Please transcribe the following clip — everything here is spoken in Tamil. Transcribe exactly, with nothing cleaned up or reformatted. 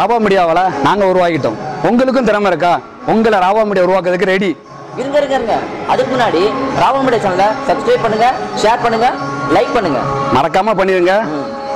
ராபா மீடியாவால நாங்க உருவாக்கிட்டோம். உங்களுக்கும் திறமை இருக்கா? உங்களை ராபா மீடியா உருவாக்குறதுக்கு ரெடி இருங்க இருக்காருங்க. அதுக்கு முன்னாடி ராபா மீடியா சேனலை சப்ஸ்கிரைப் பண்ணுங்க, ஷேர் பண்ணுங்க, லைக் பண்ணுங்க, மறக்காம பண்ணிருங்க.